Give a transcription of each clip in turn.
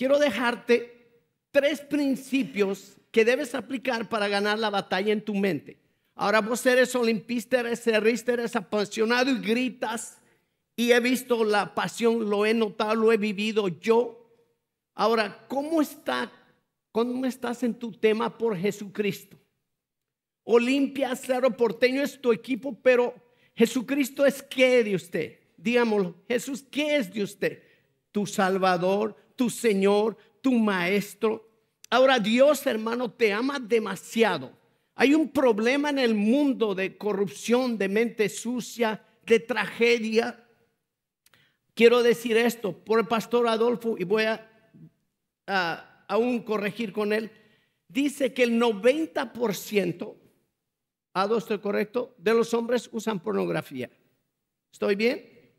quiero dejarte tres principios que debes aplicar para ganar la batalla en tu mente. Ahora vos eres olimpista, eres cerrista, eres apasionado y gritas. Y he visto la pasión, lo he notado, lo he vivido yo. Ahora, ¿cómo estás en tu tema por Jesucristo? Olimpia, Cerro Porteño es tu equipo, pero Jesucristo es ¿qué de usted? Digámoslo, Jesús, ¿qué es de usted? Tu Salvador, tu Señor, tu Maestro. Ahora, Dios, hermano, te ama demasiado. Hay un problema en el mundo de corrupción, de mente sucia, de tragedia. Quiero decir esto por el pastor Adolfo y voy a aún corregir con él. Dice que el 90%, ¿estoy correcto?, de los hombres usan pornografía. ¿Estoy bien?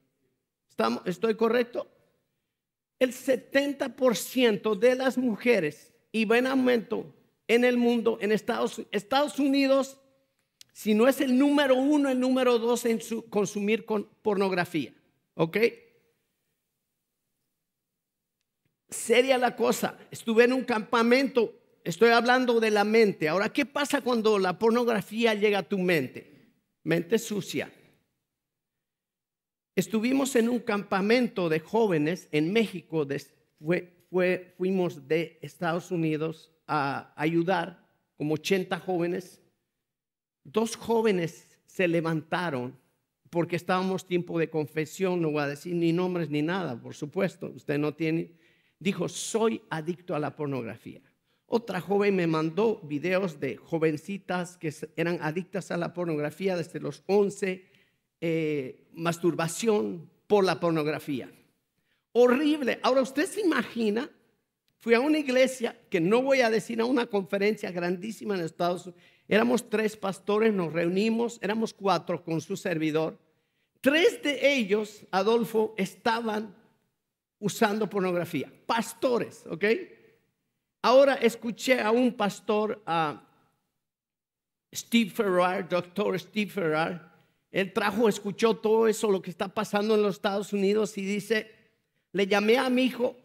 ¿Estoy correcto? El 70% de las mujeres, y va en aumento en el mundo, en Estados Unidos, si no es el número uno, el número dos en consumir con pornografía. ¿Ok? Seria la cosa. Estuve en un campamento, estoy hablando de la mente. Ahora, ¿qué pasa cuando la pornografía llega a tu mente? Mente sucia. Estuvimos en un campamento de jóvenes en México, fuimos de Estados Unidos a ayudar como 80 jóvenes. 2 jóvenes se levantaron porque estábamos tiempo de confesión, no voy a decir ni nombres ni nada, por supuesto, usted no tiene. Dijo, soy adicto a la pornografía. Otra joven me mandó videos de jovencitas que eran adictas a la pornografía desde los 11, masturbación por la pornografía. Horrible. Ahora, usted se imagina, fui a una iglesia, que no voy a decir, a una conferencia grandísima en Estados Unidos. Éramos 3 pastores, nos reunimos, éramos 4 con su servidor. 3 de ellos, Adolfo, estaban usando pornografía. Pastores, ¿ok? Ahora escuché a un pastor, a Steve Farrar, doctor Steve Farrar. Él escuchó todo eso, lo que está pasando en los Estados Unidos, y dice, le llamé a mi hijo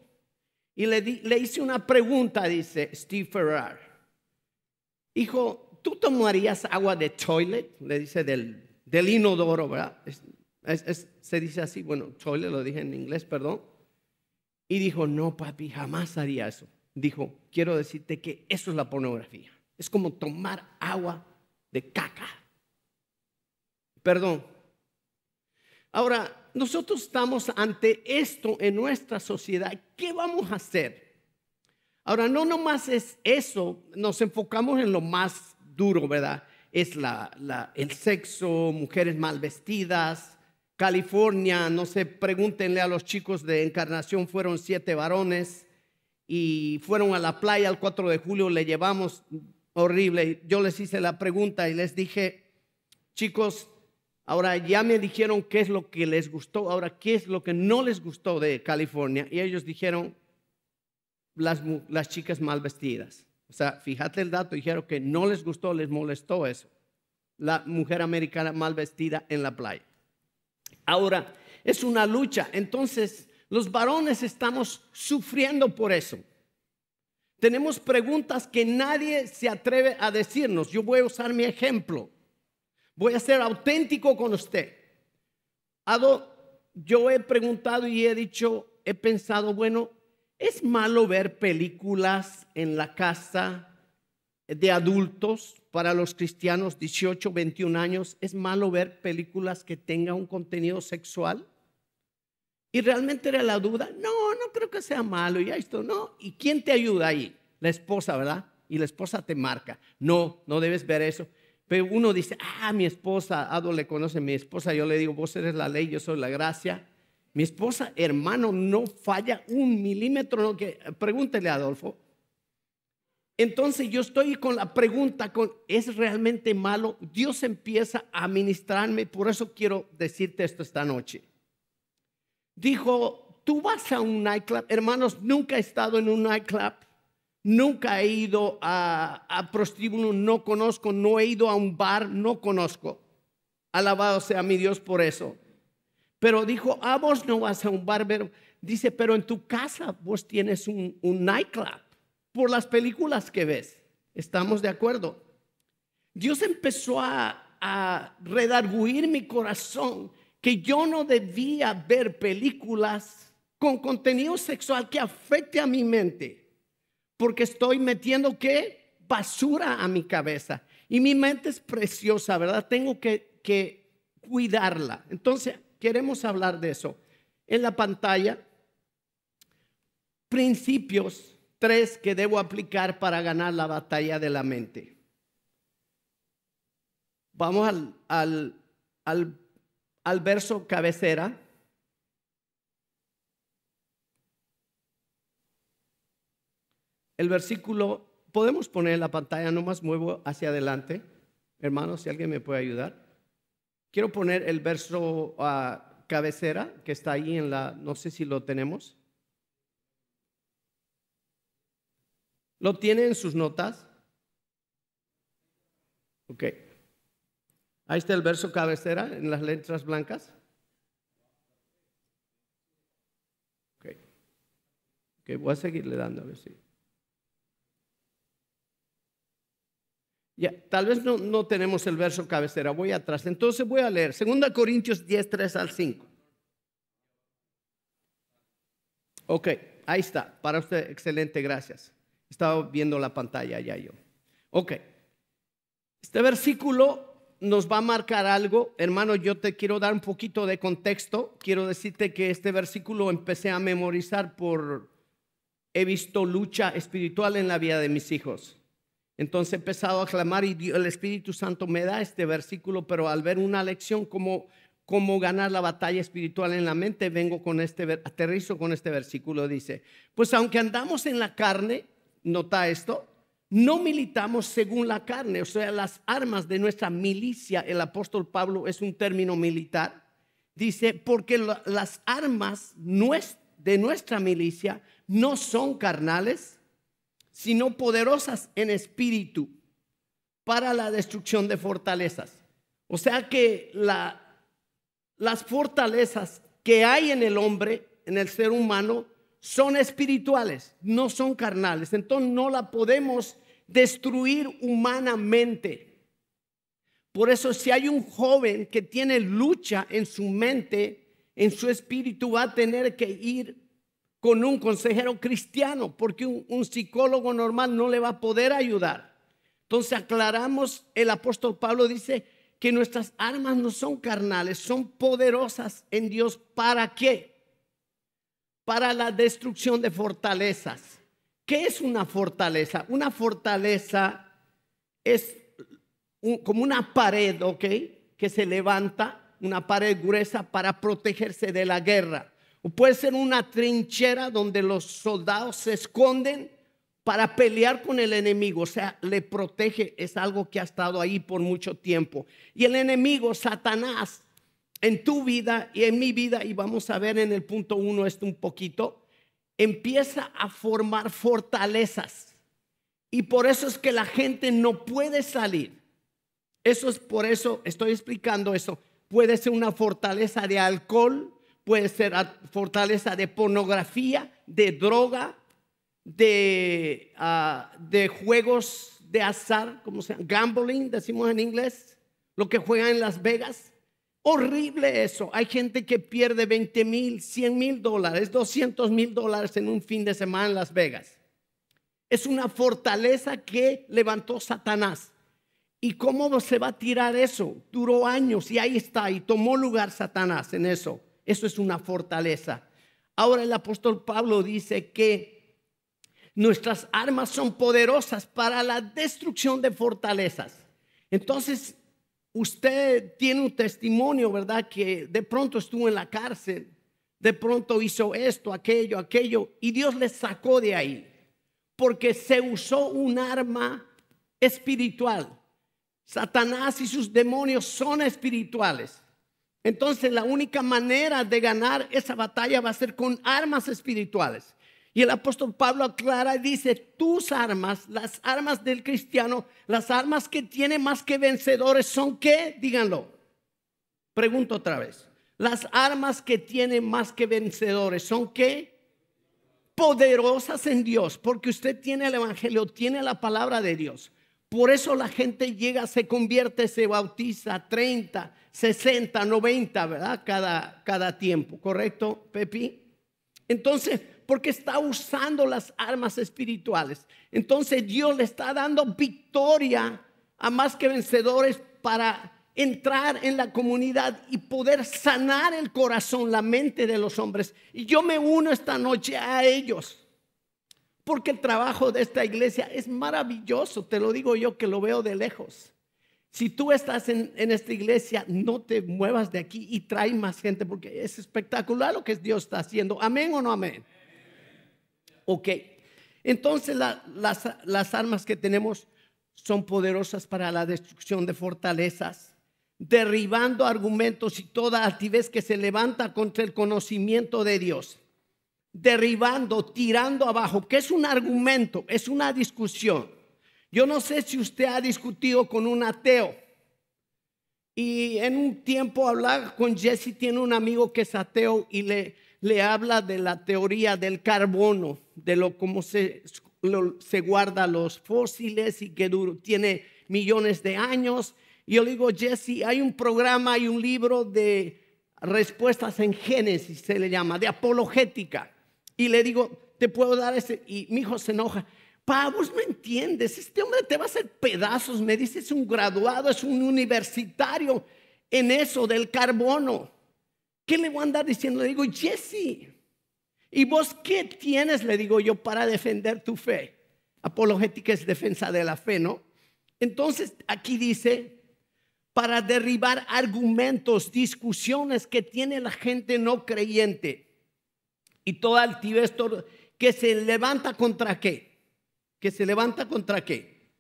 y le hice una pregunta, dice Steve Farrar. Hijo, ¿tú tomarías agua de toilet? Le dice del inodoro, ¿verdad? Se dice así, bueno, toilet lo dije en inglés, perdón. Y dijo, no, papi, jamás haría eso. Dijo, quiero decirte que eso es la pornografía. Es como tomar agua de caca. Perdón. Ahora, nosotros estamos ante esto en nuestra sociedad. ¿Qué vamos a hacer? Ahora, no nomás es eso, nos enfocamos en lo más duro, ¿verdad? Es el sexo, mujeres mal vestidas, California, no sé, pregúntenle a los chicos de Encarnación, fueron 7 varones y fueron a la playa el 4 de julio, le llevamos horrible. Yo les hice la pregunta y les dije, chicos, ahora ya me dijeron qué es lo que les gustó, ahora qué es lo que no les gustó de California. Y ellos dijeron, las chicas mal vestidas. O sea, fíjate el dato, dijeron que no les gustó, les molestó eso. La mujer americana mal vestida en la playa. Ahora, es una lucha. Entonces, los varones estamos sufriendo por eso. Tenemos preguntas que nadie se atreve a decirnos. Yo voy a usar mi ejemplo. Voy a ser auténtico con usted. Yo he preguntado y he pensado, bueno, ¿es malo ver películas en la casa de adultos para los cristianos 18, 21 años? ¿Es malo ver películas que tengan un contenido sexual? Y realmente era la duda, no creo que sea malo, ya esto, no. ¿Y quién te ayuda ahí? La esposa, ¿verdad? Y la esposa te marca, no debes ver eso. Pero uno dice, mi esposa, Ado le conoce, mi esposa, yo le digo, vos eres la ley, yo soy la gracia. Mi esposa, hermano, no falla un milímetro. No, que, pregúntele a Adolfo. Entonces yo estoy con la pregunta, ¿es realmente malo? Dios empieza a ministrarme, por eso quiero decirte esto esta noche. Dijo, tú vas a un nightclub. Hermanos, nunca he estado en un nightclub. Nunca he ido a prostíbulo, no conozco. No he ido a un bar, no conozco. Alabado sea mi Dios por eso. Pero dijo, a vos no vas a un barbero. Dice, pero en tu casa vos tienes un nightclub por las películas que ves. ¿Estamos de acuerdo? Dios empezó a redarguir mi corazón que yo no debía ver películas con contenido sexual que afecte a mi mente, porque estoy metiendo, ¿qué? Basura a mi cabeza. Y mi mente es preciosa, ¿verdad? Tengo que cuidarla. Entonces, queremos hablar de eso. En la pantalla, principios 3 que debo aplicar para ganar la batalla de la mente. Vamos al verso cabecera. El versículo, podemos poner en la pantalla, nomás muevo hacia adelante. Hermanos, si alguien me puede ayudar. Quiero poner el verso cabecera que está ahí en la, no sé si lo tenemos. ¿Lo tienen en sus notas? Ok. Ahí está el verso cabecera en las letras blancas. Ok. Ok, voy a seguirle dando a ver si. Ya, tal vez no tenemos el verso cabecera, voy atrás. Entonces voy a leer 2 Corintios 10, 3 al 5. Ok, ahí está, para usted, excelente, gracias. Estaba viendo la pantalla ya yo. Ok, este versículo nos va a marcar algo. Hermano, yo te quiero dar un poquito de contexto. Quiero decirte que este versículo empecé a memorizar he visto lucha espiritual en la vida de mis hijos. Entonces he empezado a clamar y el Espíritu Santo me da este versículo, pero al ver una lección cómo ganar la batalla espiritual en la mente, aterrizo con este versículo. Dice, pues aunque andamos en la carne, nota esto, no militamos según la carne, o sea, las armas de nuestra milicia, el apóstol Pablo es un término militar, dice, porque las armas de nuestra milicia no son carnales, sino poderosas en espíritu para la destrucción de fortalezas. O sea que las fortalezas que hay en el hombre, en el ser humano, son espirituales, no son carnales. Entonces no la podemos destruir humanamente. Por eso si hay un joven que tiene lucha en su mente, en su espíritu, va a tener que ir con un consejero cristiano, porque un psicólogo normal no le va a poder ayudar. Entonces aclaramos, el apóstol Pablo dice que nuestras armas no son carnales, son poderosas en Dios. ¿Para qué? Para la destrucción de fortalezas. ¿Qué es una fortaleza? Una fortaleza es como una pared, ¿ok? Que se levanta, una pared gruesa para protegerse de la guerra. O puede ser una trinchera donde los soldados se esconden para pelear con el enemigo. O sea, le protege. Es algo que ha estado ahí por mucho tiempo. Y el enemigo, Satanás, en tu vida y en mi vida, y vamos a ver en el punto 1 esto un poquito, empieza a formar fortalezas. Y por eso es que la gente no puede salir. Eso es por eso, estoy explicando eso. Puede ser una fortaleza de alcohol. Puede ser fortaleza de pornografía, de droga, de juegos de azar, como se llama, gambling, decimos en inglés, lo que juegan en Las Vegas. Horrible eso. Hay gente que pierde $20,000, $100,000, $200,000 en un fin de semana en Las Vegas. Es una fortaleza que levantó Satanás. ¿Y cómo se va a tirar eso? Duró años y ahí está, y tomó lugar Satanás en eso. Eso es una fortaleza. Ahora el apóstol Pablo dice que nuestras armas son poderosas para la destrucción de fortalezas. Entonces, usted tiene un testimonio, ¿verdad? Que de pronto estuvo en la cárcel, de pronto hizo esto, aquello, y Dios le sacó de ahí. Porque se usó un arma espiritual. Satanás y sus demonios son espirituales. Entonces la única manera de ganar esa batalla va a ser con armas espirituales. Y el apóstol Pablo aclara y dice, tus armas, las armas del cristiano, las armas que tiene más que vencedores son ¿qué? Díganlo. Pregunto otra vez. Las armas que tienen más que vencedores son ¿qué? Poderosas en Dios, porque usted tiene el evangelio, tiene la palabra de Dios. Por eso la gente llega, se convierte, se bautiza 30, 60, 90, ¿verdad? Cada tiempo, ¿correcto, Pepi? Entonces, porque está usando las armas espirituales. Entonces Dios le está dando victoria a más que vencedores para entrar en la comunidad y poder sanar el corazón, la mente de los hombres. Y yo me uno esta noche a ellos, porque el trabajo de esta iglesia es maravilloso. Te lo digo yo que lo veo de lejos. Si tú estás en esta iglesia, no te muevas de aquí y trae más gente, porque es espectacular lo que Dios está haciendo. ¿Amén o no amén? Ok. Entonces las armas que tenemos son poderosas para la destrucción de fortalezas, derribando argumentos y toda altivez que se levanta contra el conocimiento de Dios. Derribando, tirando abajo. ¿Qué es un argumento? Es una discusión. Yo no sé si usted ha discutido con un ateo. Y en un tiempo hablaba con Jesse, tiene un amigo que es ateo y le habla de la teoría del carbono, de cómo se guardan los fósiles y que tiene millones de años. Y yo le digo, Jesse, hay un programa, hay un libro de respuestas en Génesis, se le llama, de apologética. Y le digo, te puedo dar ese. Y mi hijo se enoja. Pa, vos me entiendes, este hombre te va a hacer pedazos. Me dice, es un graduado, es un universitario en eso del carbono. ¿Qué le voy a andar diciendo? Le digo, Jesse, ¿y vos qué tienes? Le digo yo, para defender tu fe. Apologética es defensa de la fe, ¿no? Entonces aquí dice, para derribar argumentos, discusiones que tiene la gente no creyente y toda altivez que se levanta contra ¿qué? Que se levanta contra ¿qué?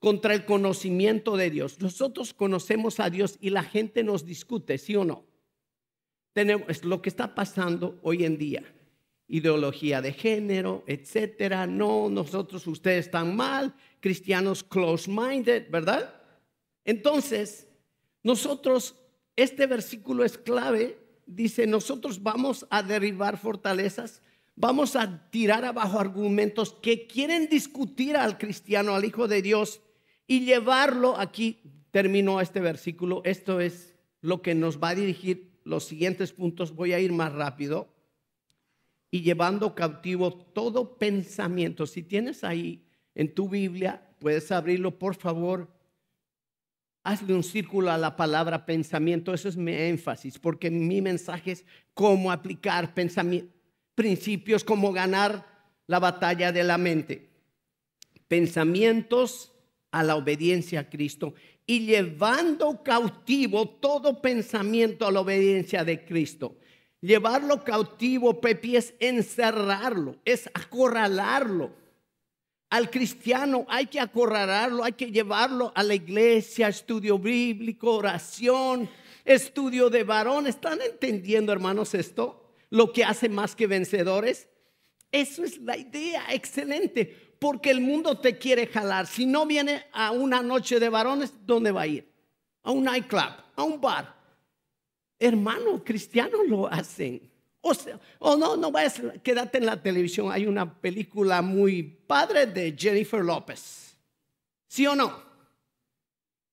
Contra el conocimiento de Dios. Nosotros conocemos a Dios y la gente nos discute, ¿sí o no? Es lo que está pasando hoy en día. Ideología de género, etcétera. No, nosotros, ustedes están mal, cristianos close-minded, ¿verdad? Entonces, nosotros, este versículo es clave, dice, nosotros vamos a derribar fortalezas, vamos a tirar abajo argumentos que quieren discutir al cristiano, al Hijo de Dios y llevarlo, aquí terminó este versículo, esto es lo que nos va a dirigir los siguientes puntos, voy a ir más rápido, y llevando cautivo todo pensamiento. Si tienes ahí en tu Biblia, puedes abrirlo, por favor. Hazle un círculo a la palabra pensamiento, eso es mi énfasis, porque mi mensaje es cómo aplicar principios, cómo ganar la batalla de la mente. Pensamientos a la obediencia a Cristo y llevando cautivo todo pensamiento a la obediencia de Cristo. Llevarlo cautivo, Pepi, es encerrarlo, es acorralarlo. Al cristiano hay que acorralarlo, hay que llevarlo a la iglesia, estudio bíblico, oración, estudio de varón. ¿Están entendiendo, hermanos, esto? Lo que hace más que vencedores. Eso es la idea, excelente, porque el mundo te quiere jalar. Si no viene a una noche de varones, ¿dónde va a ir? A un nightclub, a un bar. Hermano, cristianos lo hacen. O sea, no vayas, quédate en la televisión. Hay una película muy padre de Jennifer López. ¿Sí o no?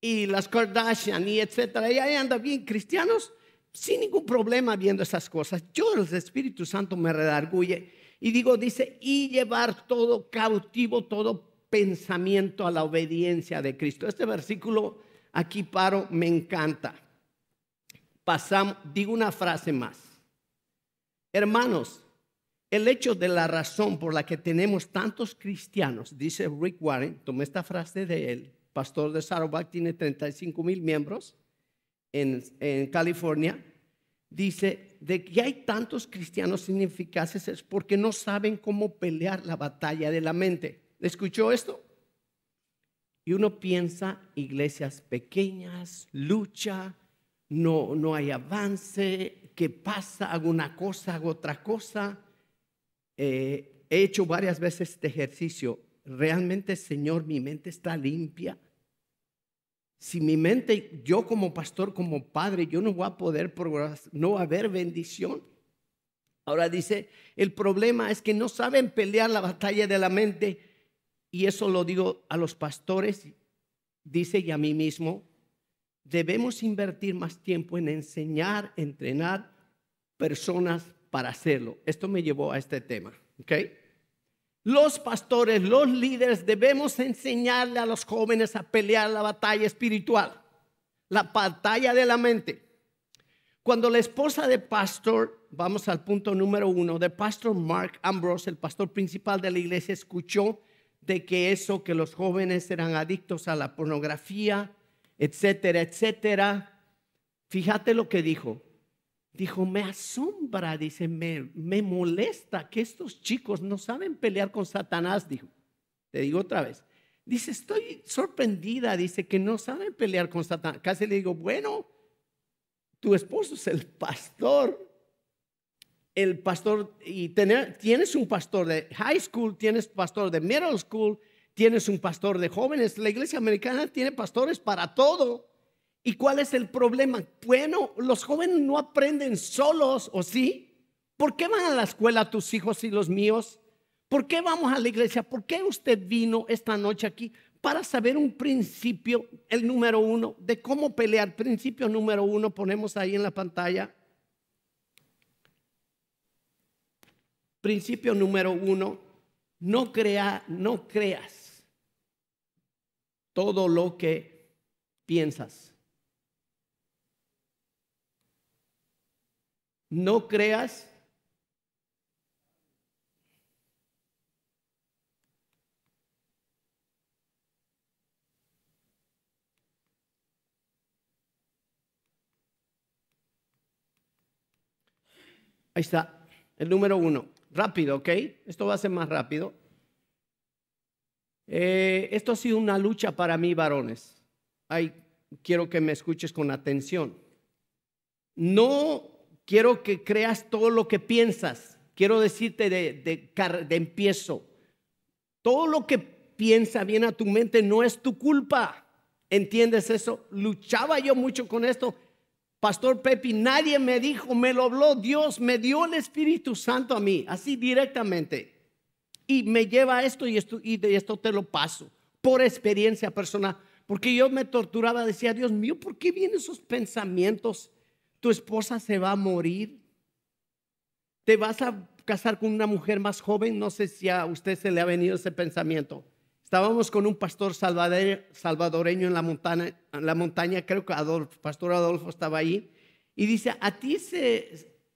Y las Kardashian y etcétera. Y ahí andan bien cristianos sin ningún problema viendo esas cosas. Yo, el Espíritu Santo me redarguye y digo, dice, y llevar todo cautivo, todo pensamiento a la obediencia de Cristo. Este versículo, aquí paro, me encanta. Pasamos, digo una frase más. Hermanos, el hecho de la razón por la que tenemos tantos cristianos, dice Rick Warren, tomé esta frase de él, pastor de Starbucks, tiene 35,000 miembros en California, dice de que hay tantos cristianos ineficaces es porque no saben cómo pelear la batalla de la mente. ¿Escuchó esto? Y uno piensa, iglesias pequeñas, lucha, no hay avance. ¿Qué pasa? Hago una cosa, hago otra cosa. He hecho varias veces este ejercicio. ¿Realmente, Señor, mi mente está limpia? Si mi mente, yo como pastor, como padre, yo no voy a poder progresar, no va a haber bendición. Ahora dice, el problema es que no saben pelear la batalla de la mente, y eso lo digo a los pastores, dice, y a mí mismo. Debemos invertir más tiempo en enseñar, entrenar personas para hacerlo. Esto me llevó a este tema, ¿ok? Los pastores, los líderes, debemos enseñarle a los jóvenes a pelear la batalla espiritual, la batalla de la mente. Cuando la esposa de pastor, vamos al punto número 1, de pastor Mark Ambrose, el pastor principal de la iglesia, escuchó de que eso, que los jóvenes eran adictos a la pornografía, etcétera, etcétera. Fíjate lo que dijo. Dijo, me asombra, dice, me molesta que estos chicos no saben pelear con Satanás, dijo. Te digo otra vez. Dice, estoy sorprendida, dice, que no saben pelear con Satanás. Casi le digo, bueno, tu esposo es el pastor. El pastor, y tienes un pastor de high school, tienes pastor de middle school, tienes un pastor de jóvenes. La iglesia americana tiene pastores para todo. ¿Y cuál es el problema? Bueno, los jóvenes no aprenden solos, ¿o sí? ¿Por qué van a la escuela tus hijos y los míos? ¿Por qué vamos a la iglesia? ¿Por qué usted vino esta noche aquí? Para saber un principio, el número 1, de cómo pelear. Principio número 1, ponemos ahí en la pantalla. Principio número 1, no creas todo lo que piensas. No creas . Ahí está, el número 1. Rápido, ¿ok? Esto va a ser más rápido. Esto ha sido una lucha para mí, varones. Ay, quiero que me escuches con atención. No quiero que creas todo lo que piensas. Quiero decirte de empiezo. Todo lo que piensa viene a tu mente, no es tu culpa. ¿Entiendes eso? Luchaba yo mucho con esto. Pastor Pepi, nadie me dijo, me lo habló Dios, me dio el Espíritu Santo a mí, así directamente. Y me lleva a esto, y de esto te lo paso, por experiencia personal. Porque yo me torturaba, decía, Dios mío, ¿por qué vienen esos pensamientos? Tu esposa se va a morir, te vas a casar con una mujer más joven. No sé si a usted se le ha venido ese pensamiento. Estábamos con un pastor salvadoreño en la montaña, creo que pastor Adolfo estaba ahí, y dice, ¿a ti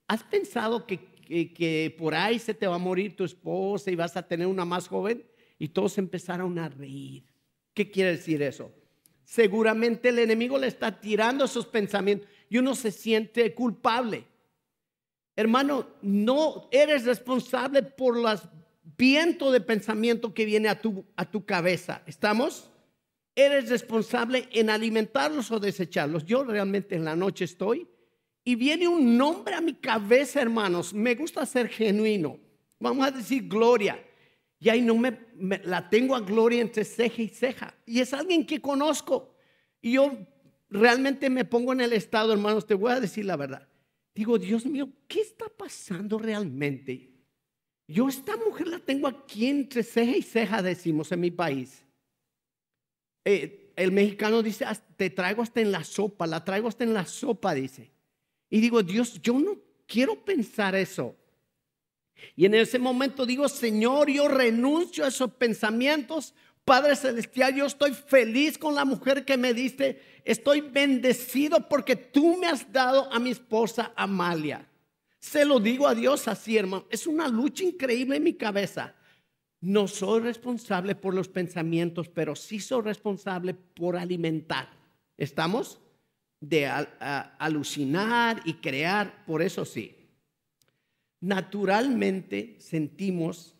has pensado que por ahí se te va a morir tu esposa y vas a tener una más joven? Y todos empezaron a reír. ¿Qué quiere decir eso? Seguramente el enemigo le está tirando esos pensamientos. Y uno se siente culpable. Hermano, no eres responsable por los vientos de pensamiento que viene a tu cabeza. ¿Estamos? Eres responsable en alimentarlos o desecharlos. Yo realmente en la noche estoy y viene un nombre a mi cabeza, hermanos. Me gusta ser genuino. Vamos a decir Gloria. Y ahí no me la tengo a Gloria entre ceja y ceja. Y es alguien que conozco. Y yo realmente me pongo en el estado, hermanos, te voy a decir la verdad. Digo, Dios mío, ¿qué está pasando realmente? Yo esta mujer la tengo aquí entre ceja y ceja, decimos en mi país. El mexicano dice, te traigo hasta en la sopa, la traigo hasta en la sopa, dice. Y digo, Dios, yo no quiero pensar eso. Y en ese momento digo, Señor, yo renuncio a esos pensamientos. Padre Celestial, yo estoy feliz con la mujer que me diste. Estoy bendecido porque tú me has dado a mi esposa Amalia. Se lo digo a Dios así, hermano. Es una lucha increíble en mi cabeza. No soy responsable por los pensamientos, pero sí soy responsable por alimentar. ¿Estamos? De alucinar y crear, por eso sí. Naturalmente sentimos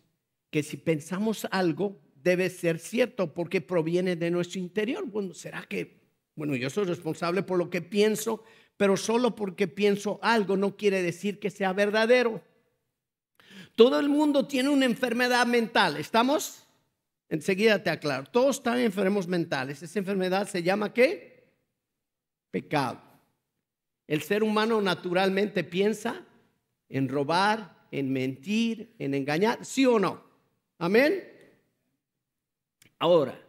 que si pensamos algo, debe ser cierto porque proviene de nuestro interior. Bueno, ¿será que? Bueno, yo soy responsable por lo que pienso, pero solo porque pienso algo no quiere decir que sea verdadero. Todo el mundo tiene una enfermedad mental, ¿estamos? Enseguida te aclaro, todos están enfermos mentales. Esa enfermedad se llama ¿qué? pecado. El ser humano naturalmente piensa en robar, en mentir, en engañar, ¿sí o no? Amén. Ahora,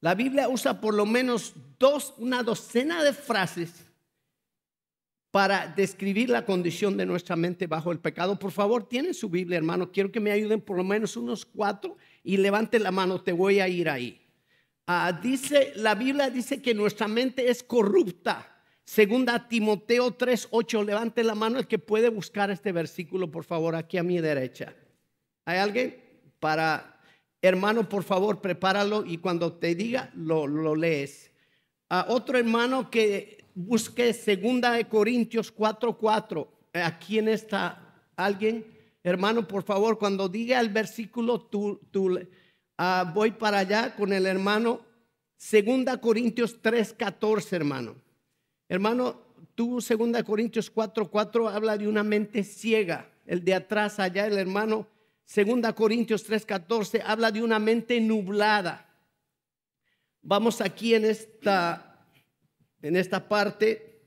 la Biblia usa por lo menos una docena de frases para describir la condición de nuestra mente bajo el pecado. Por favor, tienen su Biblia, hermano. Quiero que me ayuden por lo menos unos 4 y levante la mano, te voy a ir ahí. La Biblia dice que nuestra mente es corrupta. Segunda Timoteo 3:8, levante la mano el que puede buscar este versículo, por favor, aquí a mi derecha. ¿Hay alguien? Hermano, por favor, prepáralo y cuando te diga, lo lees. Otro hermano que busque Segunda de Corintios 4:4, aquí en esta, alguien. Hermano, por favor, cuando diga el versículo, tú voy para allá con el hermano. Segunda Corintios 3:14, hermano. Hermano, tú 2 Corintios 4:4 habla de una mente ciega. El de atrás allá, el hermano, 2 Corintios 3:14 habla de una mente nublada. Vamos aquí en esta parte,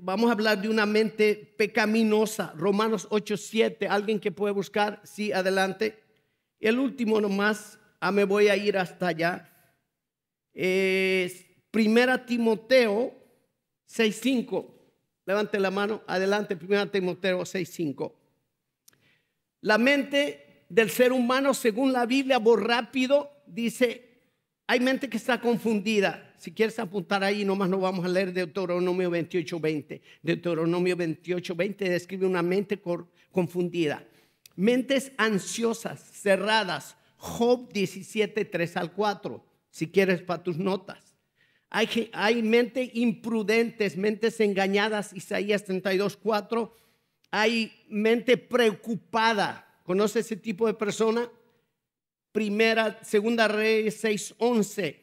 vamos a hablar de una mente pecaminosa. Romanos 8:7, alguien que puede buscar, sí, adelante. El último nomás, me voy a ir hasta allá. 1 Timoteo 6:5, levante la mano, adelante, 1 Timoteo 6:5. La mente del ser humano, según la Biblia, rápido, dice, hay mente que está confundida. Si quieres apuntar ahí, nomás no vamos a leer Deuteronomio 28:20. Deuteronomio 28:20 describe una mente confundida. Mentes ansiosas, cerradas, Job 17:3-4, si quieres para tus notas. Hay mentes imprudentes, mentes engañadas, Isaías 32:4. Hay mente preocupada. ¿Conoce ese tipo de persona? 2 Reyes 6:11.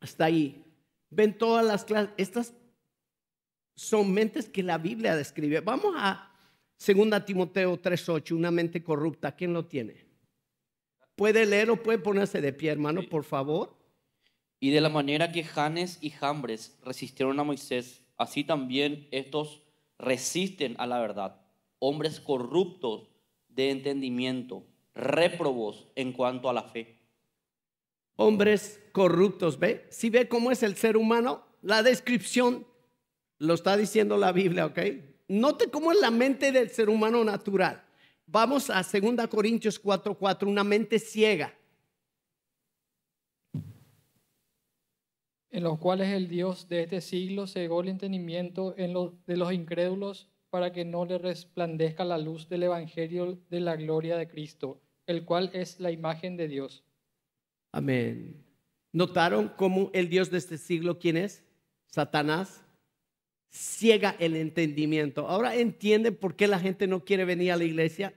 Hasta ahí. Ven todas las clases. Estas son mentes que la Biblia describe. Vamos a 2 Timoteo 3:8, una mente corrupta. ¿Quién lo tiene? ¿Puede leer o puede ponerse de pie, hermano, por favor? Y de la manera que Janes y Jambres resistieron a Moisés, así también estos resisten a la verdad, hombres corruptos de entendimiento, réprobos en cuanto a la fe. Hombres corruptos, ¿ve? ¿Sí ve cómo es el ser humano? La descripción lo está diciendo la Biblia, ¿ok? Note cómo es la mente del ser humano natural. Vamos a 2 Corintios 4:4, una mente ciega. En los cuales el Dios de este siglo cegó el entendimiento de los incrédulos para que no le resplandezca la luz del Evangelio de la gloria de Cristo, el cual es la imagen de Dios. Amén. ¿Notaron cómo el Dios de este siglo, quién es? Satanás, ciega el entendimiento. Ahora entienden por qué la gente no quiere venir a la iglesia.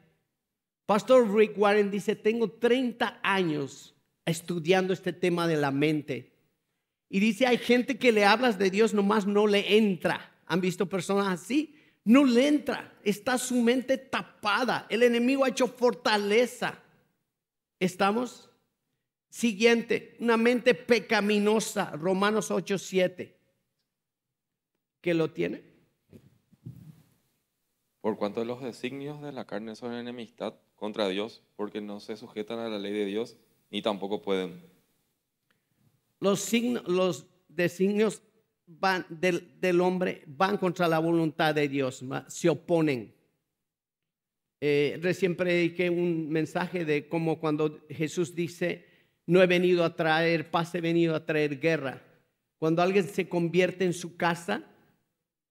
Pastor Rick Warren dice, tengo 30 años estudiando este tema de la mente. Y dice, hay gente que le hablas de Dios, nomás no le entra. ¿Han visto personas así? No le entra. Está su mente tapada. El enemigo ha hecho fortaleza. ¿Estamos? Siguiente, una mente pecaminosa. Romanos 8:7. ¿Qué lo tiene? Por cuanto a los designios de la carne son enemistad contra Dios, porque no se sujetan a la ley de Dios, ni tampoco pueden. Los designios del hombre van contra la voluntad de Dios, se oponen. Recién prediqué un mensaje de cómo cuando Jesús dice, no he venido a traer paz, he venido a traer guerra. Cuando alguien se convierte en su casa,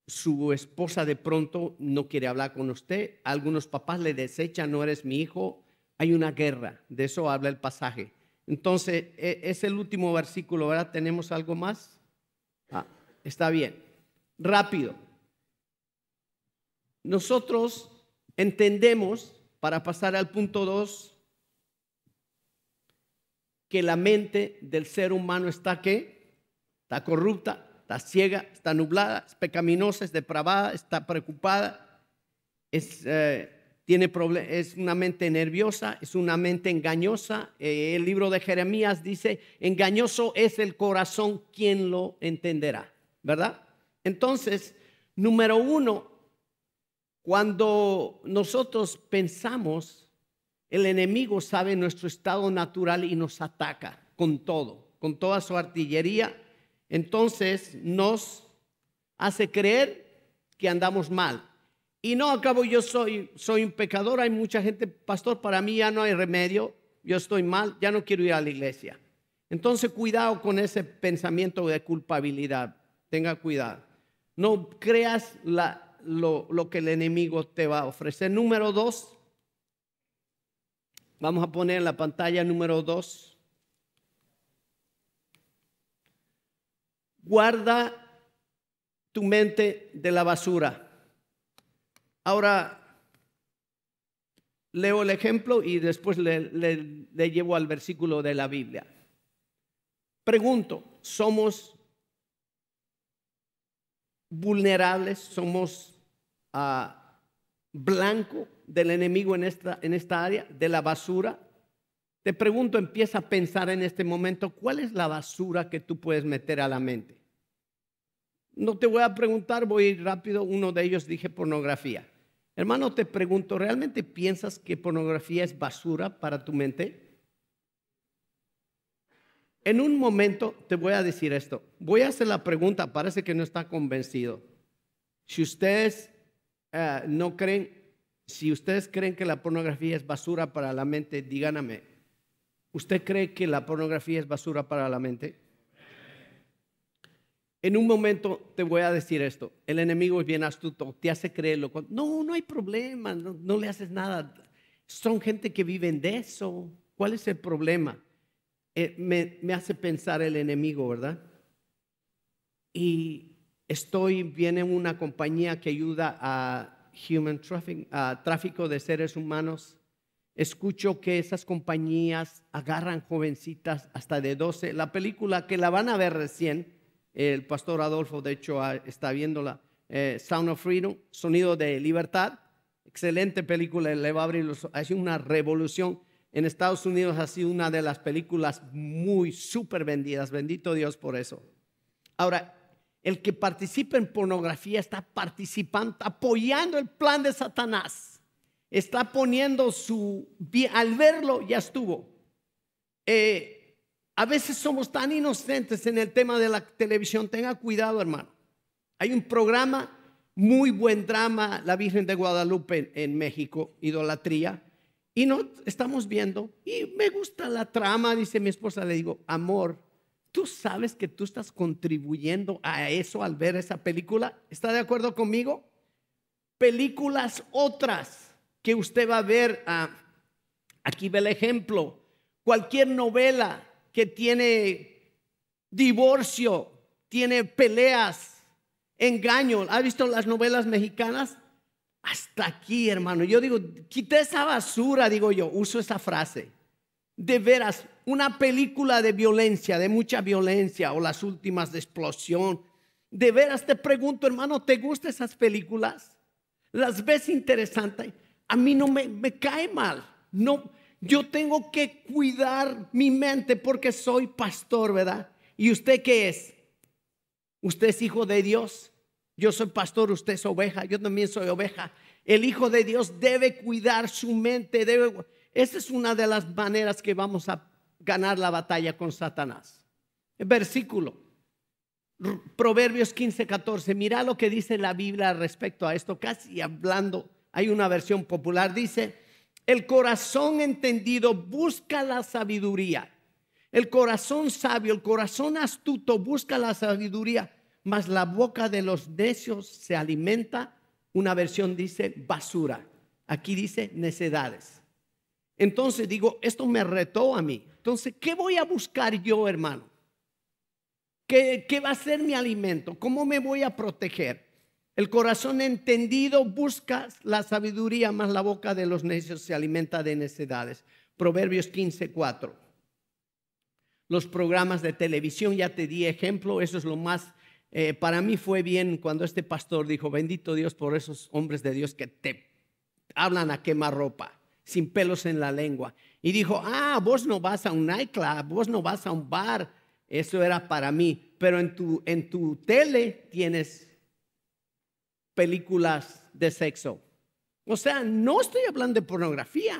su esposa de pronto no quiere hablar con usted. Algunos papás le desechan, no eres mi hijo. Hay una guerra, de eso habla el pasaje. Entonces, es el último versículo, ¿verdad? ¿Tenemos algo más? Está bien. Rápido. Nosotros entendemos, para pasar al punto 2, que la mente del ser humano está, ¿qué? Está corrupta, está ciega, está nublada, es pecaminosa, es depravada, está preocupada, es es una mente nerviosa, es una mente engañosa. El libro de Jeremías dice, engañoso es el corazón, ¿quién lo entenderá? ¿Verdad? Entonces, número uno, cuando nosotros pensamos, el enemigo sabe nuestro estado natural y nos ataca con todo, con toda su artillería. Entonces nos hace creer que andamos mal. Y no, al cabo yo soy un pecador, hay mucha gente, pastor, para mí ya no hay remedio, yo estoy mal, ya no quiero ir a la iglesia. Entonces cuidado con ese pensamiento de culpabilidad, tenga cuidado. No creas lo que el enemigo te va a ofrecer. Número dos, vamos a poner en la pantalla número dos. Guarda tu mente de la basura. Ahora leo el ejemplo y después le llevo al versículo de la Biblia. Pregunto, ¿somos vulnerables? ¿Somos blanco del enemigo en esta área, de la basura? Te pregunto, empieza a pensar en este momento, ¿cuál es la basura que tú puedes meter a la mente? No te voy a preguntar, voy a ir rápido. Uno de ellos dije pornografía. Hermano, te pregunto, ¿realmente piensas que pornografía es basura para tu mente? En un momento te voy a decir esto. Voy a hacer la pregunta, parece que no está convencido. Si ustedes no creen, si ustedes creen que la pornografía es basura para la mente, díganme, ¿usted cree que la pornografía es basura para la mente? En un momento te voy a decir esto, el enemigo es bien astuto, te hace creerlo. No hay problema, no le haces nada. Son gente que viven de eso. ¿Cuál es el problema? Me hace pensar el enemigo, ¿verdad? Y viene una compañía que ayuda a human trafficking, a tráfico de seres humanos. Escucho que esas compañías agarran jovencitas hasta de 12. La película que la van a ver recién, el pastor Adolfo, de hecho, está viéndola, Sound of Freedom, Sonido de Libertad, excelente película, le va a abrir los ojos. Ha sido una revolución en Estados Unidos, ha sido una de las películas muy súper vendidas, bendito Dios por eso. Ahora, el que participa en pornografía está participando, apoyando el plan de Satanás, está poniendo al verlo ya estuvo. A veces somos tan inocentes en el tema de la televisión. Tenga cuidado, hermano. Hay un programa, muy buen drama, La Virgen de Guadalupe en México, idolatría. Y no estamos viendo. Y me gusta la trama, dice mi esposa. Le digo, amor, ¿tú sabes que tú estás contribuyendo a eso al ver esa película? ¿Está de acuerdo conmigo? Películas otras que usted va a ver. Aquí ve el ejemplo. Cualquier novela que tiene divorcio, tiene peleas, engaño. ¿Ha visto las novelas mexicanas? Hasta aquí, hermano. Yo digo, quité esa basura, digo yo, uso esa frase. De veras, una película de violencia, de mucha violencia, o las últimas de explosión. De veras, te pregunto, hermano, ¿te gustan esas películas? ¿Las ves interesantes? A mí no me cae mal, no. Yo tengo que cuidar mi mente porque soy pastor, ¿verdad? ¿Y usted qué es? Usted es hijo de Dios. Yo soy pastor, usted es oveja, yo también soy oveja. El hijo de Dios debe cuidar su mente. Esa es una de las maneras que vamos a ganar la batalla con Satanás. Versículo, Proverbios 15:14. Mira lo que dice la Biblia respecto a esto, casi hablando. Hay una versión popular, dice: el corazón entendido busca la sabiduría. El corazón sabio, el corazón astuto busca la sabiduría, mas la boca de los necios se alimenta. Una versión dice basura. Aquí dice necedades. Entonces digo, esto me retó a mí. Entonces, ¿qué voy a buscar yo, hermano? ¿Qué va a ser mi alimento? ¿Cómo me voy a proteger? El corazón entendido busca la sabiduría, más la boca de los necios se alimenta de necedades. Proverbios 15:4. Los programas de televisión, ya te di ejemplo, eso es lo más, para mí fue bien cuando este pastor dijo, bendito Dios por esos hombres de Dios que te hablan a quemarropa, sin pelos en la lengua. Y dijo, vos no vas a un nightclub, vos no vas a un bar, eso era para mí. Pero en tu tele tienes películas de sexo. O sea, no estoy hablando de pornografía.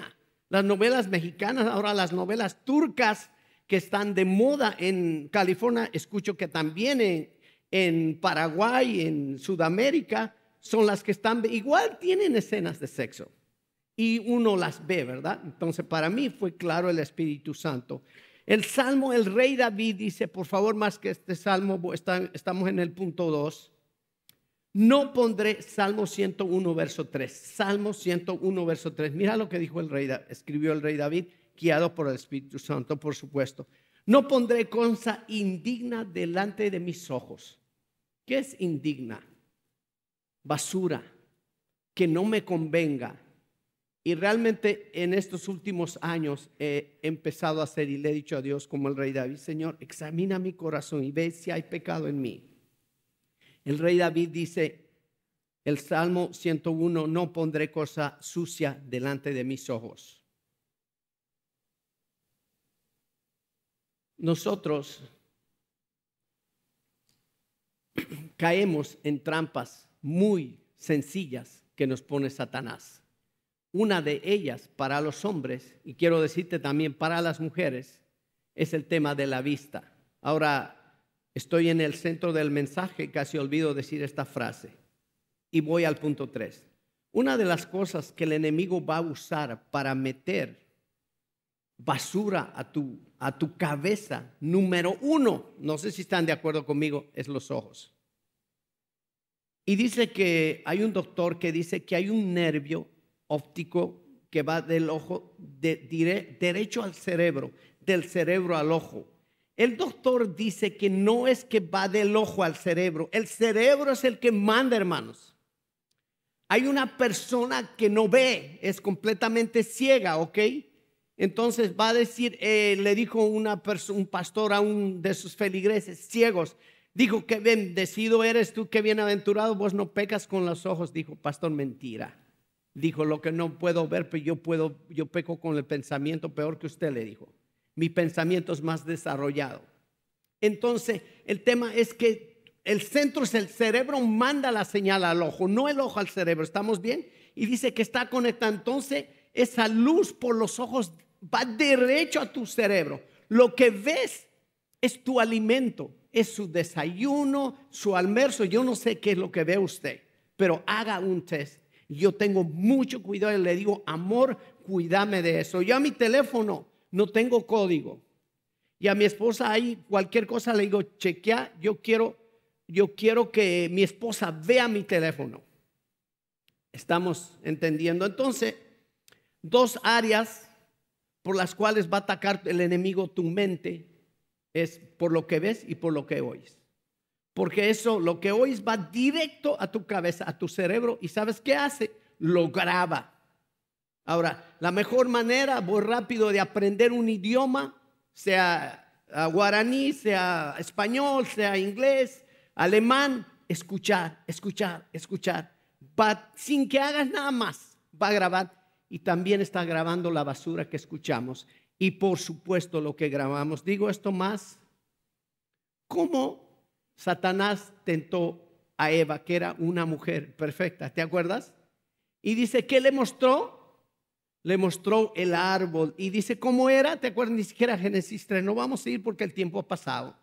Las novelas mexicanas, ahora las novelas turcas que están de moda en California, escucho que también en Paraguay, en Sudamérica, son las que están, igual tienen escenas de sexo. Y uno las ve, ¿verdad? Entonces, para mí fue claro el Espíritu Santo. El Salmo, el Rey David dice, por favor, más que este Salmo, estamos en el punto 2. No pondré, Salmo 101, verso 3. Salmo 101, verso 3. Mira lo que dijo el Rey, escribió el Rey David, guiado por el Espíritu Santo, por supuesto. No pondré cosa indigna delante de mis ojos. ¿Qué es indigna? Basura, que no me convenga. Y realmente en estos últimos años he empezado a hacer y le he dicho a Dios como el Rey David, Señor, examina mi corazón y ve si hay pecado en mí. El Rey David dice, el Salmo 101, no pondré cosa sucia delante de mis ojos. Nosotros caemos en trampas muy sencillas que nos pone Satanás. Una de ellas para los hombres, y quiero decirte también para las mujeres, es el tema de la vista. Ahora estoy en el centro del mensaje, casi olvido decir esta frase, y voy al punto 3. Una de las cosas que el enemigo va a usar para meter basura a tu cabeza, número uno, no sé si están de acuerdo conmigo, es los ojos. Y dice que hay un doctor que dice que hay un nervio óptico que va del ojo derecho al cerebro, del cerebro al ojo. El doctor dice que no es que va del ojo al cerebro, el cerebro es el que manda, hermanos. Hay una persona que no ve, es completamente ciega, ¿ok? Entonces va a decir, le dijo un pastor a uno de sus feligreses ciegos, dijo, que bendecido eres tú, que bienaventurado, vos no pecas con los ojos. Dijo, pastor, mentira. Dijo, lo que no puedo ver, pero yo peco con el pensamiento, peor que usted, le dijo. Mi pensamiento es más desarrollado. Entonces, el tema es que el centro es el cerebro, manda la señal al ojo, no el ojo al cerebro, ¿estamos bien? Y dice que está conectado. Entonces, esa luz por los ojos va derecho a tu cerebro. Lo que ves es tu alimento, es su desayuno, su almuerzo. Yo no sé qué es lo que ve usted, pero haga un test. Yo tengo mucho cuidado y le digo, amor, cuídame de eso. Yo a mi teléfono no tengo código. Y a mi esposa ahí cualquier cosa le digo, chequea, yo quiero que mi esposa vea mi teléfono. ¿Estamos entendiendo? Entonces, dos áreas por las cuales va a atacar el enemigo tu mente es por lo que ves y por lo que oyes. Porque eso, lo que oyes va directo a tu cabeza, a tu cerebro. ¿Y sabes qué hace? Lo graba. Ahora, la mejor manera, voy rápido, de aprender un idioma, sea guaraní, sea español, sea inglés, alemán, escuchar, escuchar, escuchar. Va, sin que hagas nada más, va a grabar. Y también está grabando la basura que escuchamos. Y por supuesto lo que grabamos. Digo esto más, ¿cómo Satanás tentó a Eva, que era una mujer perfecta? ¿Te acuerdas? Y dice, ¿qué le mostró? Le mostró el árbol. Y dice, ¿cómo era? ¿Te acuerdas? Ni siquiera Génesis 3. No vamos a ir porque el tiempo ha pasado.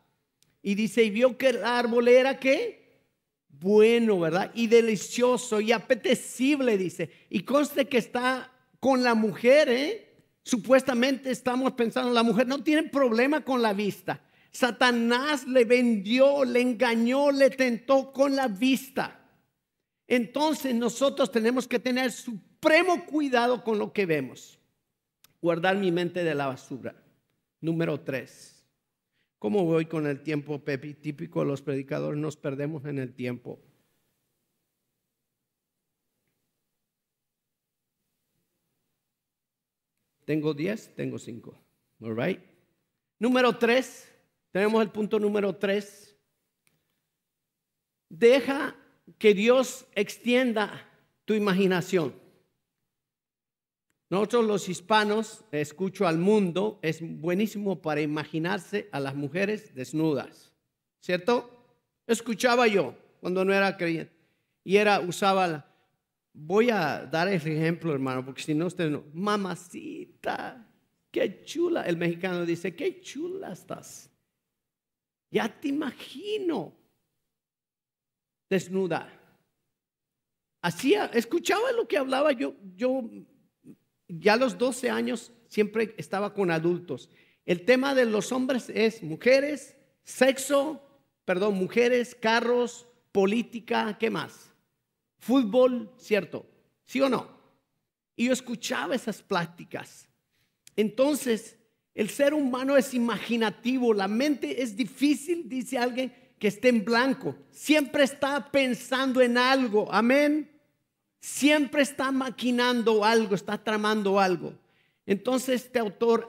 Y dice, y vio que el árbol era, ¿qué? Bueno, ¿verdad? Y delicioso y apetecible, dice. Y conste que está con la mujer, Supuestamente estamos pensando, la mujer no tiene problema con la vista. Satanás le vendió, le engañó, le tentó con la vista. Entonces nosotros tenemos que tener supremo cuidado con lo que vemos. Guardar mi mente de la basura. Número 3. ¿Cómo voy con el tiempo, Pepi? Típico, los predicadores nos perdemos en el tiempo. Tengo 10, tengo 5. All right. Número 3. Tenemos el punto número 3. Deja que Dios extienda tu imaginación. Nosotros los hispanos, escucho al mundo, es buenísimo para imaginarse a las mujeres desnudas, ¿cierto? Escuchaba yo cuando no era creyente y voy a dar ese ejemplo, hermano, porque si no ustedes no, mamacita, qué chula, el mexicano dice, qué chula estás, ya te imagino desnuda. Escuchaba lo que hablaba yo. Ya a los 12 años siempre estaba con adultos. El tema de los hombres es mujeres, mujeres, carros, política, ¿qué más? Fútbol, ¿cierto? ¿Sí o no? Y yo escuchaba esas pláticas. Entonces, el ser humano es imaginativo, la mente es difícil, dice alguien, que esté en blanco. Siempre está pensando en algo, amén. Siempre está maquinando algo, está tramando algo. Entonces este autor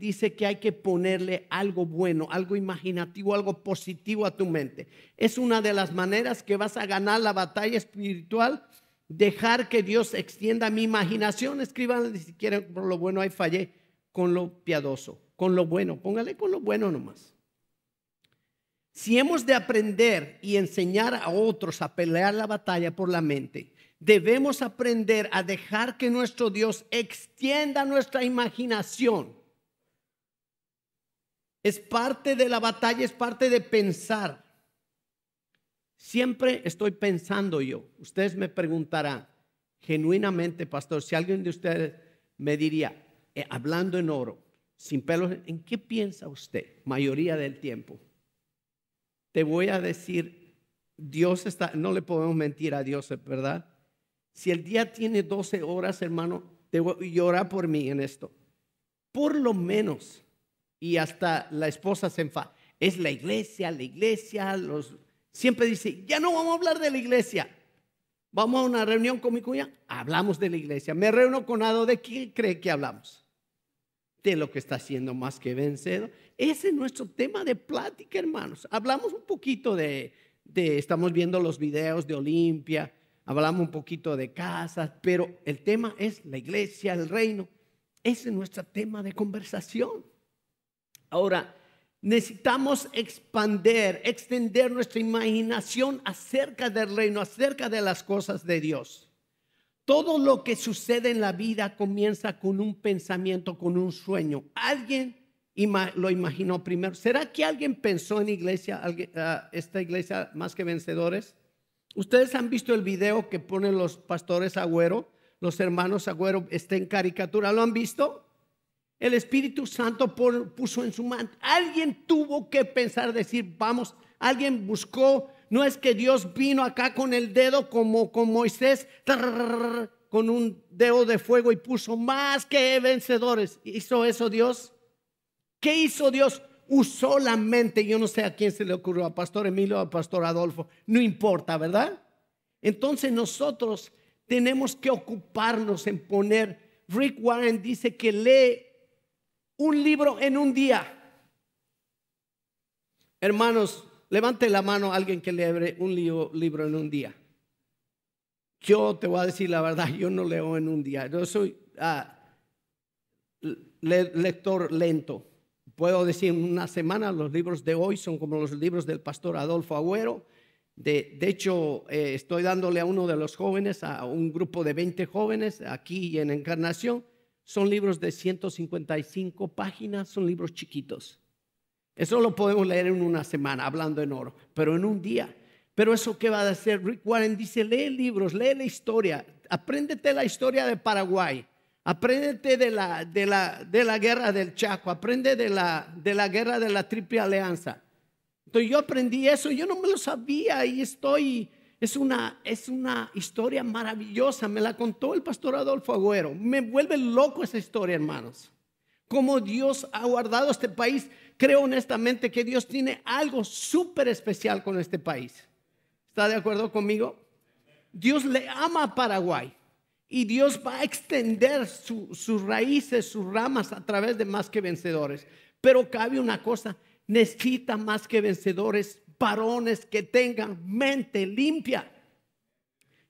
dice que hay que ponerle algo bueno, algo imaginativo, algo positivo a tu mente. Es una de las maneras que vas a ganar la batalla espiritual, dejar que Dios extienda mi imaginación. Escriban si quieren, por lo bueno ahí fallé, con lo piadoso, con lo bueno. Póngale con lo bueno nomás. Si hemos de aprender y enseñar a otros a pelear la batalla por la mente, debemos aprender a dejar que nuestro Dios extienda nuestra imaginación. Es parte de la batalla, es parte de pensar. Siempre estoy pensando yo. Ustedes me preguntarán, genuinamente, pastor, si alguien de ustedes me diría, hablando en oro, sin pelos, ¿en qué piensa usted? Mayoría del tiempo. Te voy a decir, Dios está, no le podemos mentir a Dios, ¿verdad? Si el día tiene 12 horas, hermano, te voy a orar por mí en esto. Por lo menos, y hasta la esposa se enfada, es la iglesia, siempre dice, ya no vamos a hablar de la iglesia. Vamos a una reunión con mi cuñada, hablamos de la iglesia. Me reúno con Ado, ¿de qué cree que hablamos? De lo que está haciendo más que vencedor. Ese es nuestro tema de plática, hermanos. Hablamos un poquito estamos viendo los videos de Olimpia. Hablamos un poquito de casas, pero el tema es la iglesia, el reino. Ese es nuestro tema de conversación. Ahora, necesitamos extender nuestra imaginación acerca del reino, acerca de las cosas de Dios. Todo lo que sucede en la vida comienza con un pensamiento, con un sueño. Alguien lo imaginó primero. ¿Será que alguien pensó en iglesia, esta iglesia más que vencedores? Ustedes han visto el video que ponen los pastores Agüero, los hermanos Agüero, está en caricatura, ¿lo han visto? El Espíritu Santo puso en su mano. Alguien tuvo que pensar, decir, vamos, alguien buscó. No es que Dios vino acá con el dedo como con Moisés, con un dedo de fuego y puso más que vencedores. ¿Hizo eso Dios? ¿Qué hizo Dios? Usó la mente. Yo no sé a quién se le ocurrió, a Pastor Emilio o a Pastor Adolfo, no importa, ¿verdad? Entonces nosotros tenemos que ocuparnos en poner, Rick Warren dice que lee un libro en un día. Hermanos, levante la mano a alguien que lee un libro en un día. Yo te voy a decir la verdad, yo no leo en un día, yo soy lector lento. Puedo decir, en una semana los libros de hoy son como los libros del pastor Adolfo Agüero. De hecho, estoy dándole a uno de los jóvenes, a un grupo de 20 jóvenes aquí en Encarnación. Son libros de 155 páginas, son libros chiquitos. Eso lo podemos leer en una semana, hablando en oro, pero en un día. Pero eso ¿qué va a hacer? Rick Warren dice, lee libros, lee la historia, apréndete la historia de Paraguay. Apréndete de la guerra del Chaco, aprende de la guerra de la Triple Alianza. Entonces yo aprendí eso, yo no me lo sabía y es una historia maravillosa, me la contó el pastor Adolfo Agüero. Me vuelve loco esa historia, hermanos. Cómo Dios ha guardado este país. Creo honestamente que Dios tiene algo súper especial con este país. ¿Está de acuerdo conmigo? Dios le ama a Paraguay. Y Dios va a extender sus raíces, sus ramas a través de más que vencedores. Pero cabe una cosa, necesita más que vencedores, varones que tengan mente limpia.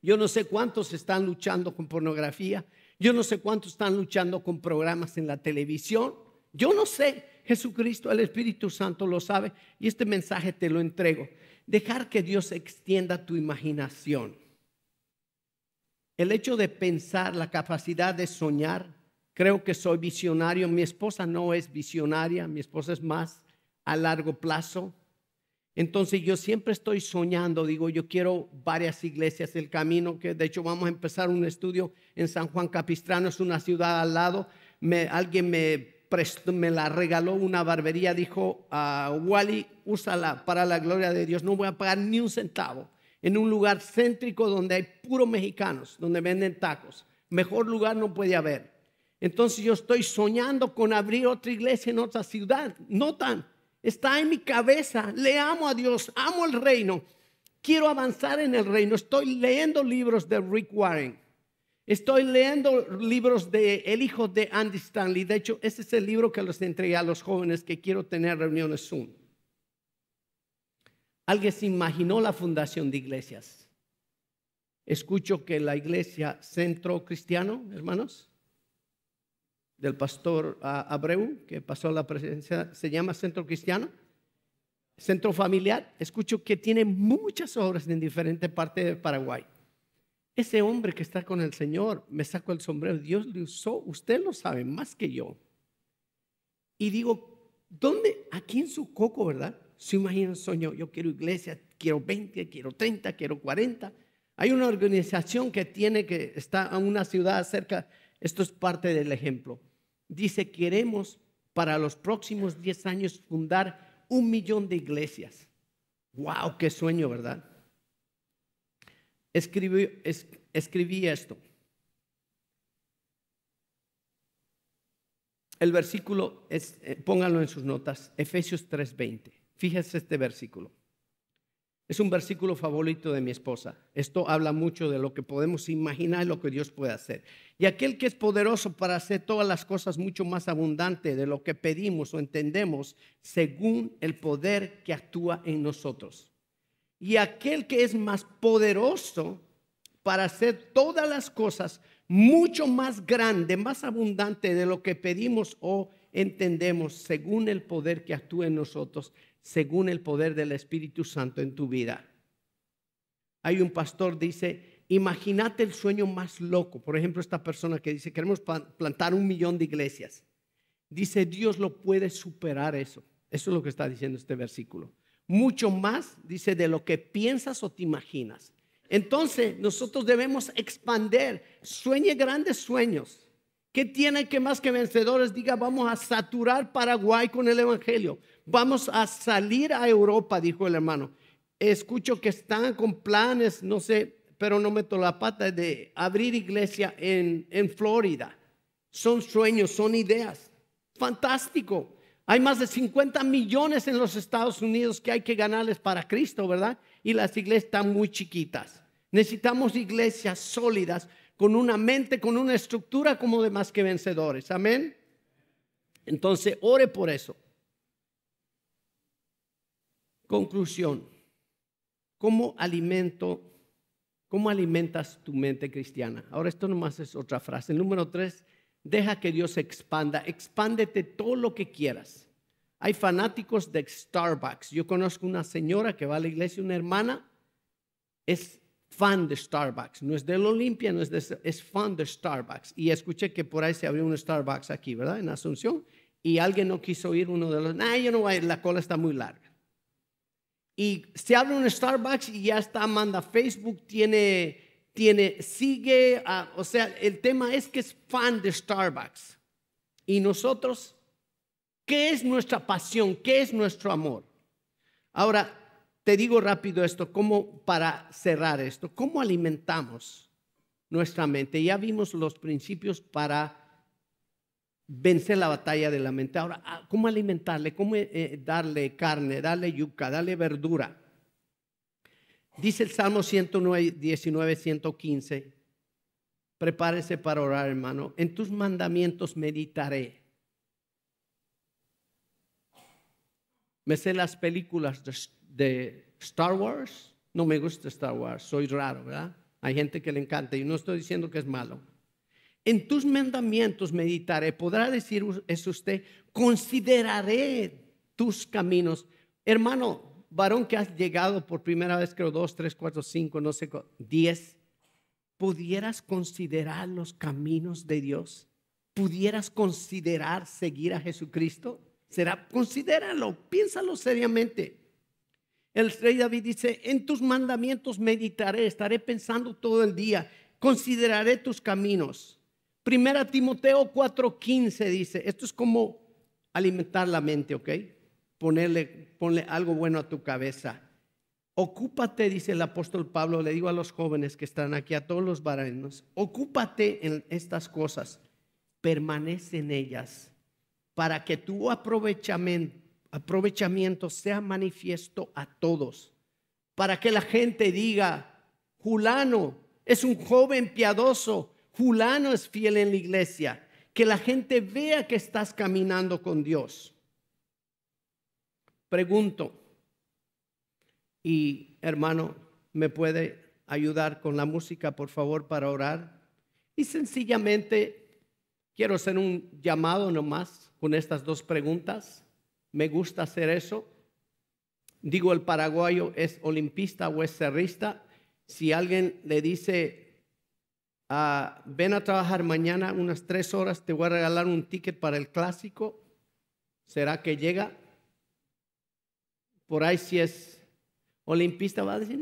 Yo no sé cuántos están luchando con pornografía. Yo no sé cuántos están luchando con programas en la televisión. Yo no sé. Jesucristo, el Espíritu Santo lo sabe, y este mensaje te lo entrego. Dejar que Dios extienda tu imaginación. El hecho de pensar, la capacidad de soñar. Creo que soy visionario. Mi esposa no es visionaria. Mi esposa es más a largo plazo. Entonces yo siempre estoy soñando. Digo, yo quiero varias iglesias. El camino que de hecho vamos a empezar un estudio en San Juan Capistrano. Es una ciudad al lado. Alguien me la regaló una barbería. Dijo, Wally, úsala para la gloria de Dios. No voy a pagar ni un centavo. En un lugar céntrico donde hay puros mexicanos, donde venden tacos. Mejor lugar no puede haber. Entonces yo estoy soñando con abrir otra iglesia en otra ciudad. Notan, está en mi cabeza. Le amo a Dios, amo el reino. Quiero avanzar en el reino. Estoy leyendo libros de Rick Warren. Estoy leyendo libros de El Hijo de Andy Stanley. De hecho, ese es el libro que les entregué a los jóvenes que quiero tener reuniones Zoom. Alguien se imaginó la fundación de iglesias. Escucho que la iglesia Centro Cristiano, hermanos, del pastor Abreu, que pasó a la presidencia, se llama Centro Cristiano, Centro Familiar. Escucho que tiene muchas obras en diferentes partes de Paraguay. Ese hombre que está con el Señor, me saco el sombrero, Dios le usó, usted lo sabe más que yo. Y digo, ¿dónde? Aquí en su coco, ¿verdad? Se imagina un sueño, yo quiero iglesia, quiero 20, quiero 30, quiero 40. Hay una organización que tiene, que está en una ciudad cerca, esto es parte del ejemplo. Dice, queremos para los próximos 10 años fundar 1 millón de iglesias. ¡Wow! ¡Qué sueño!, ¿verdad? Escribí esto. El versículo, pónganlo en sus notas, Efesios 3:20. Fíjense este versículo. Es un versículo favorito de mi esposa. Esto habla mucho de lo que podemos imaginar y lo que Dios puede hacer. Y aquel que es poderoso para hacer todas las cosas mucho más abundante de lo que pedimos o entendemos, según el poder que actúa en nosotros. Y aquel que es más poderoso para hacer todas las cosas mucho más grande, más abundante de lo que pedimos o entendemos, según el poder que actúa en nosotros, según el poder del Espíritu Santo en tu vida. Hay un pastor que dice, imagínate el sueño más loco. Por ejemplo, esta persona que dice, queremos plantar 1 millón de iglesias. Dice, Dios lo puede superar eso. Eso es lo que está diciendo este versículo. Mucho más, dice, de lo que piensas o te imaginas. Entonces, nosotros debemos expandir. Sueñe grandes sueños. ¿Qué tiene que Más que Vencedores diga? Vamos a saturar Paraguay con el evangelio. Vamos a salir a Europa, dijo el hermano. Escucho que están con planes, no sé, pero no meto la pata, de abrir iglesia en Florida. Son sueños, son ideas. Fantástico. Hay más de 50 millones en los Estados Unidos que hay que ganarles para Cristo, ¿verdad? Y las iglesias están muy chiquitas. Necesitamos iglesias sólidas, con una mente, con una estructura como de Más que Vencedores. Amén. Entonces, ore por eso. Conclusión. ¿Cómo alimentas tu mente cristiana? Ahora, esto nomás es otra frase. Número 3, deja que Dios expanda. Expándete todo lo que quieras. Hay fanáticos de Starbucks. Yo conozco una señora que va a la iglesia, una hermana, es fan de Starbucks, no es del Olimpia, no es es fan de Starbucks. Y escuché que por ahí se abrió un Starbucks aquí, ¿verdad? En Asunción. Y alguien no quiso ir, uno de los, yo no voy a ir, la cola está muy larga. Y se abre un Starbucks y ya está, manda Facebook, sigue, o sea, el tema es que es fan de Starbucks. Y nosotros, ¿qué es nuestra pasión? ¿Qué es nuestro amor? Ahora, te digo rápido esto, como para cerrar esto, ¿cómo alimentamos nuestra mente? Ya vimos los principios para vencer la batalla de la mente. Ahora, ¿cómo alimentarle? ¿Cómo darle carne, darle yuca, darle verdura? Dice el Salmo 119:115, prepárese para orar, hermano. En tus mandamientos meditaré. Me sé las películas de Star Wars. No me gusta Star Wars, soy raro, ¿verdad? Hay gente que le encanta y no estoy diciendo que es malo. En tus mandamientos meditaré. Podrá decir eso usted, consideraré tus caminos. Hermano, varón que has llegado por primera vez, creo 2, 3, 4, 5, no sé, 10. ¿Pudieras considerar los caminos de Dios? ¿Pudieras considerar seguir a Jesucristo? Será, considéralo, piénsalo seriamente. El rey David dice, en tus mandamientos meditaré, estaré pensando todo el día, consideraré tus caminos. Primera Timoteo 4:15 dice, esto es como alimentar la mente, ¿ok? Ponle algo bueno a tu cabeza. Ocúpate, dice el apóstol Pablo, le digo a los jóvenes que están aquí, a todos los varones, ocúpate en estas cosas, permanece en ellas, para que tu aprovechamiento sea manifiesto a todos, para que la gente diga, fulano es un joven piadoso, fulano es fiel en la iglesia, que la gente vea que estás caminando con Dios. Pregunto, y hermano, ¿me puede ayudar con la música, por favor, para orar? Y sencillamente quiero hacer un llamado nomás con estas dos preguntas. Me gusta hacer eso. Digo, el paraguayo es olimpista o es cerrista. Si alguien le dice, ven a trabajar mañana unas 3 horas, te voy a regalar un ticket para el clásico, ¿será que llega? Por ahí si es olimpista va a decir,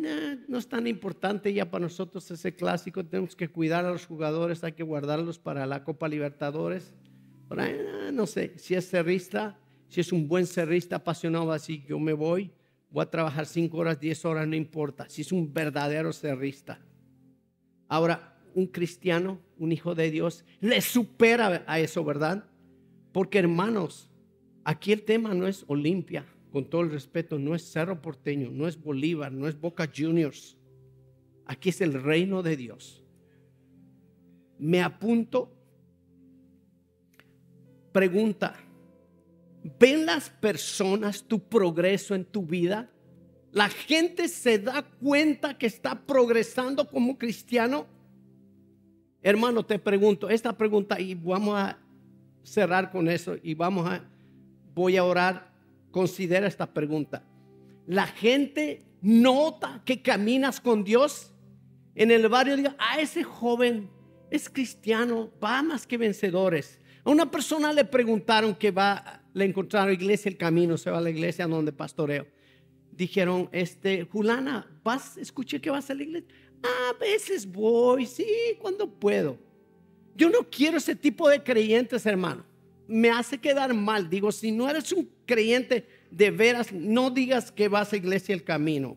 no es tan importante ya para nosotros ese clásico, tenemos que cuidar a los jugadores, hay que guardarlos para la Copa Libertadores. Por ahí, no sé, si es cerrista, si es un buen cerrista apasionado, va a decir, yo me voy a trabajar 5 horas, 10 horas, no importa, si es un verdadero cerrista. Ahora, un cristiano, un hijo de Dios, le supera a eso, ¿verdad? Porque hermanos, aquí el tema no es Olimpia. Con todo el respeto, no es Cerro Porteño, no es Bolívar, no es Boca Juniors. Aquí es el reino de Dios. Me apunto. Pregunta, ¿ven las personas tu progreso en tu vida? ¿La gente se da cuenta que está progresando como cristiano? Hermano, te pregunto esta pregunta y vamos a cerrar con eso y voy a orar. Considera esta pregunta. ¿La gente nota que caminas con Dios? En el barrio diga, ese joven es cristiano, va más que vencedores. A una persona le preguntaron que le encontraron iglesia, el camino, se va a la iglesia donde pastoreo. Dijeron, Julana, escuché que vas a la iglesia. A veces voy, sí, cuando puedo. Yo no quiero ese tipo de creyentes, hermano. Me hace quedar mal. Digo, si no eres un creyente de veras, no digas que vas a iglesia el camino.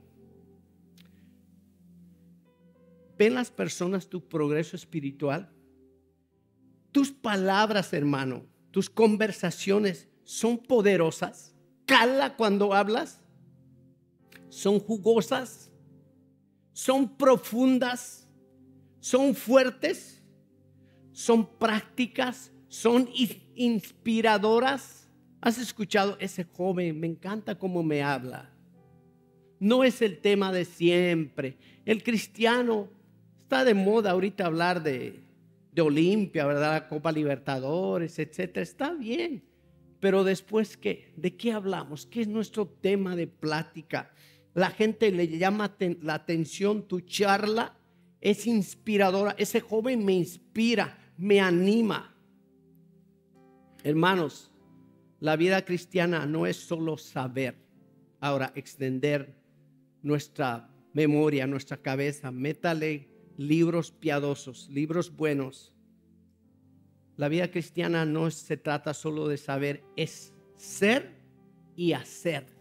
¿Ven las personas tu progreso espiritual? Tus palabras, hermano, tus conversaciones son poderosas. Cala cuando hablas. Son jugosas. Son profundas. Son fuertes. Son prácticas. Son inspiradoras. ¿Has escuchado? Ese joven, me encanta cómo me habla. No es el tema de siempre. El cristiano está de moda ahorita hablar de Olimpia, ¿verdad? La Copa Libertadores, etcétera. Está bien. Pero después, ¿qué? ¿De qué hablamos? ¿Qué es nuestro tema de plática? La gente le llama la atención. Tu charla es inspiradora. Ese joven me inspira, me anima. Hermanos, la vida cristiana no es solo saber. Ahora, extender nuestra memoria, nuestra cabeza. Métale libros piadosos, libros buenos. La vida cristiana no se trata solo de saber, es ser y hacer.